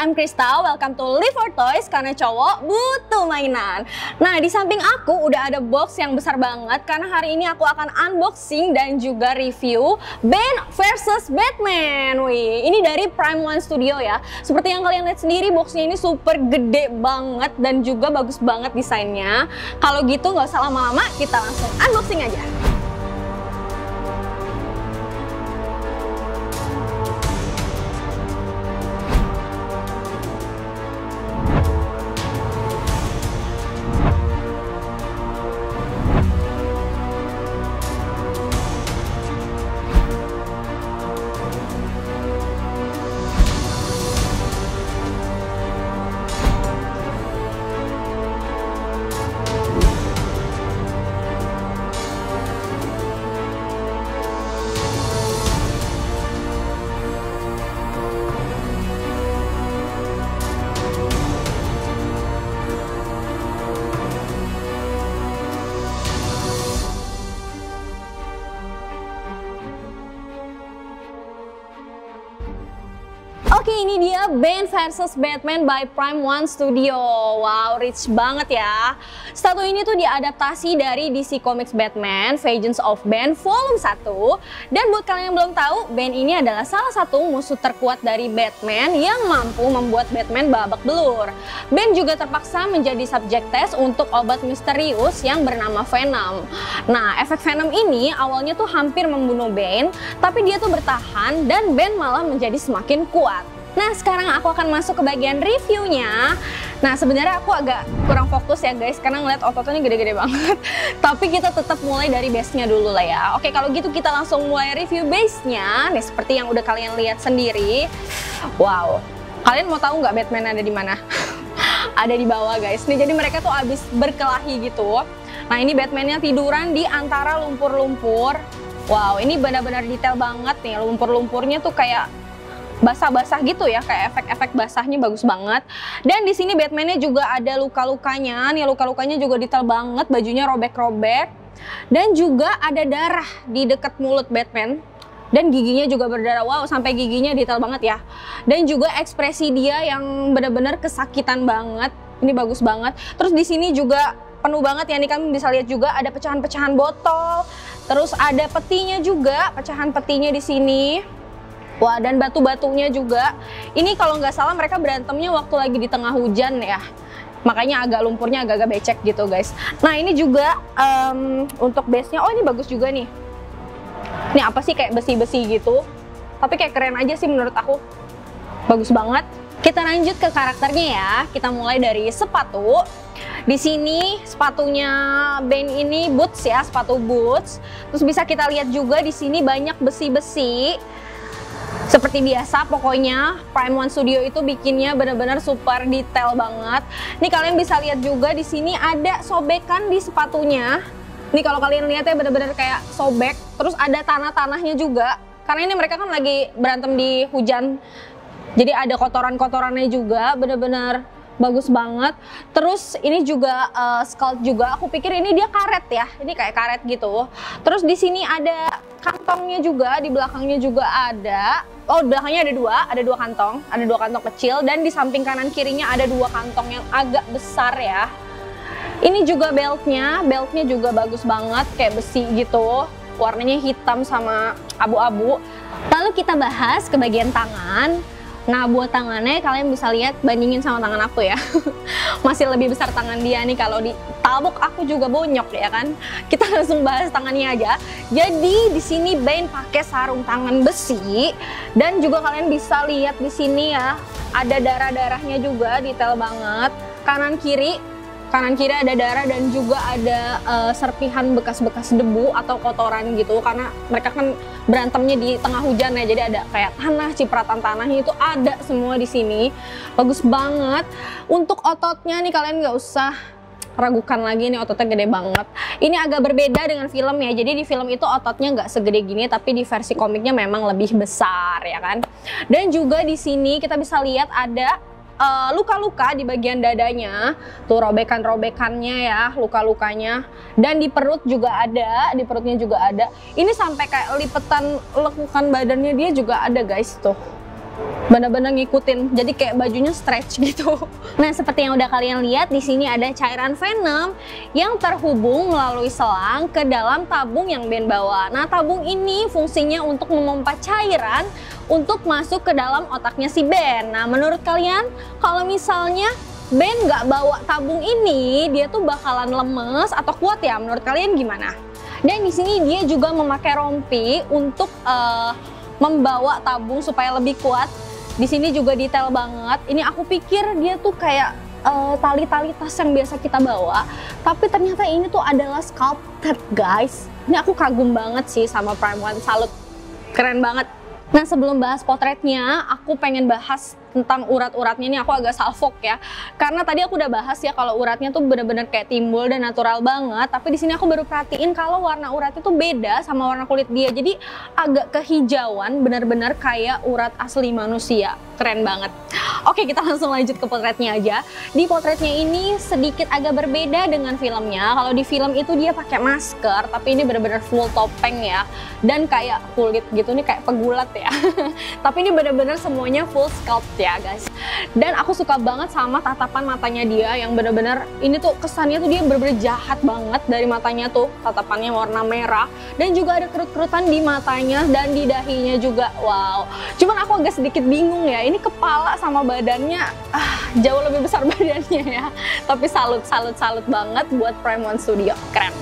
I'm Krista, welcome to Live4Toys karena cowok butuh mainan. Nah, di samping aku udah ada box yang besar banget karena hari ini aku akan unboxing dan juga review Bane versus Batman. Wih, ini dari Prime 1 Studio ya. Seperti yang kalian lihat sendiri, boxnya ini super gede banget dan juga bagus banget desainnya. Kalau gitu nggak usah lama-lama, kita langsung unboxing aja. Oke, ini dia Bane versus Batman by Prime 1 Studio. Wow, rich banget ya. Satu ini tuh diadaptasi dari DC Comics Batman Vengeance of Bane Volume 1. Dan buat kalian yang belum tahu, Bane ini adalah salah satu musuh terkuat dari Batman yang mampu membuat Batman babak belur. Bane juga terpaksa menjadi subjek tes untuk obat misterius yang bernama Venom. Nah, efek Venom ini awalnya tuh hampir membunuh Bane, tapi dia tuh bertahan dan Bane malah menjadi semakin kuat. Nah, sekarang aku akan masuk ke bagian reviewnya. Nah, sebenarnya aku agak kurang fokus ya guys, karena ngeliat ototnya gede-gede banget. Tapi kita tetap mulai dari base-nya dulu lah ya. Oke, kalau gitu kita langsung mulai review base-nya. Nih, seperti yang udah kalian lihat sendiri. Wow, kalian mau tahu nggak Batman ada di mana? Ada di bawah guys. Nih, jadi mereka tuh abis berkelahi gitu. Nah, ini Batman-nya tiduran di antara lumpur-lumpur. Wow, ini benar-benar detail banget nih. Lumpur-lumpurnya tuh kayak basah-basah gitu ya, kayak efek-efek basahnya bagus banget. Dan di sini Batman-nya juga ada luka-lukanya. Nih, luka-lukanya juga detail banget, bajunya robek-robek. Dan juga ada darah di dekat mulut Batman. Dan giginya juga berdarah, wow, sampai giginya detail banget ya. Dan juga ekspresi dia yang benar-benar kesakitan banget. Ini bagus banget. Terus di sini juga penuh banget ya, nih kalian bisa lihat juga ada pecahan-pecahan botol. Terus ada petinya juga, pecahan petinya di sini. Wah, dan batu-batunya juga. Ini kalau nggak salah mereka berantemnya waktu lagi di tengah hujan ya. Makanya agak lumpurnya agak-agak becek gitu guys. Nah, ini juga untuk base-nya, oh ini bagus juga nih. Ini apa sih, kayak besi-besi gitu. Tapi kayak keren aja sih menurut aku. Bagus banget. Kita lanjut ke karakternya ya. Kita mulai dari sepatu. Di sini sepatunya Bane ini boots ya, sepatu boots. Terus bisa kita lihat juga di sini banyak besi-besi. Seperti biasa, pokoknya Prime 1 Studio itu bikinnya benar-benar super detail banget. Nih kalian bisa lihat juga di sini ada sobekan di sepatunya. Nih kalau kalian lihat ya benar-benar kayak sobek. Terus ada tanah-tanahnya juga. Karena ini mereka kan lagi berantem di hujan. Jadi ada kotoran-kotorannya juga, benar-benar bagus banget. Terus ini juga sculpt juga. Aku pikir ini dia karet ya. Ini kayak karet gitu. Terus di sini ada kantongnya juga, di belakangnya juga ada. Oh, belakangnya ada dua kantong. Ada dua kantong kecil dan di samping kanan kirinya ada dua kantong yang agak besar ya. Ini juga beltnya juga bagus banget, kayak besi gitu. Warnanya hitam sama abu-abu. Lalu kita bahas ke bagian tangan. Nah, buat tangannya kalian bisa lihat, bandingin sama tangan aku ya. Masih lebih besar tangan dia nih, kalau ditabok aku juga bonyok ya kan. Kita langsung bahas tangannya aja. Jadi di sini Bane pakai sarung tangan besi dan juga kalian bisa lihat di sini ya, ada darah-darahnya juga, detail banget. Kanan kiri ada darah dan juga ada serpihan bekas-bekas debu atau kotoran gitu, karena mereka kan berantemnya di tengah hujan ya, jadi ada kayak tanah, cipratan tanahnya itu ada semua di sini. Bagus banget. Untuk ototnya nih kalian nggak usah ragukan lagi, nih ototnya gede banget. Ini agak berbeda dengan film ya, jadi di film itu ototnya nggak segede gini, tapi di versi komiknya memang lebih besar ya kan. Dan juga di sini kita bisa lihat ada luka-luka di bagian dadanya, tuh robekan-robekannya ya, luka-lukanya. Dan di perut juga ada, di perutnya juga ada. Ini sampai kayak lipetan lekukan badannya dia juga ada guys tuh. bener-bener ngikutin, jadi kayak bajunya stretch gitu. Nah, seperti yang udah kalian lihat, di sini ada cairan Venom yang terhubung melalui selang ke dalam tabung yang Bane bawa. Nah, tabung ini fungsinya untuk memompa cairan untuk masuk ke dalam otaknya si Bane. Nah, menurut kalian, kalau misalnya Bane nggak bawa tabung ini, dia tuh bakalan lemes atau kuat ya? Menurut kalian gimana? Dan di sini dia juga memakai rompi untuk membawa tabung supaya lebih kuat. Di sini juga detail banget. Ini aku pikir dia tuh kayak tali-tali tas yang biasa kita bawa, tapi ternyata ini tuh adalah sculpted, guys. Ini aku kagum banget sih sama Prime 1, salut, keren banget. Nah, sebelum bahas potretnya, aku pengen bahas tentang urat-uratnya. Ini aku agak salfok ya, karena tadi aku udah bahas ya kalau uratnya tuh bener-bener kayak timbul dan natural banget. Tapi di sini aku baru perhatiin kalau warna uratnya tuh beda sama warna kulit dia, jadi agak kehijauan, bener-bener kayak urat asli manusia. Keren banget. Oke, kita langsung lanjut ke potretnya aja. Di potretnya ini sedikit agak berbeda dengan filmnya. Kalau di film itu dia pakai masker, tapi ini bener-bener full topeng ya, dan kayak kulit gitu, nih kayak pegulat ya. Tapi ini bener-bener semuanya full sculpt ya guys. Dan aku suka banget sama tatapan matanya dia yang bener-bener ini tuh kesannya tuh dia bener-bener jahat banget dari matanya tuh. Tatapannya warna merah dan juga ada kerut-kerutan di matanya dan di dahinya juga. Wow, cuman aku agak sedikit bingung ya, ini kepala sama badannya jauh lebih besar badannya ya. Tapi salut banget buat Prime 1 Studio, keren.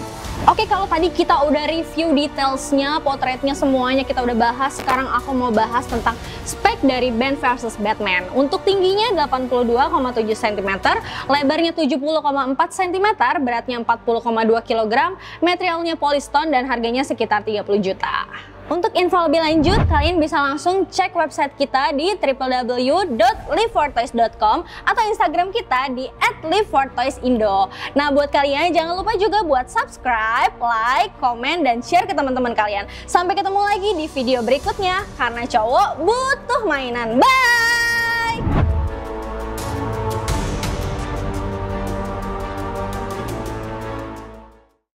Oke, kalau tadi kita udah review detailsnya, potretnya, semuanya kita udah bahas. Sekarang aku mau bahas tentang spek dari Bane versus Batman. Untuk tingginya 82,7 cm, lebarnya 70,4 cm, beratnya 40,2 kg, materialnya poliston dan harganya sekitar 30 juta. Untuk info lebih lanjut, kalian bisa langsung cek website kita di www.live4toys.com atau Instagram kita di @live4toysindo. Nah, buat kalian jangan lupa juga buat subscribe, like, komen, dan share ke teman-teman kalian. Sampai ketemu lagi di video berikutnya, karena cowok butuh mainan. Bye!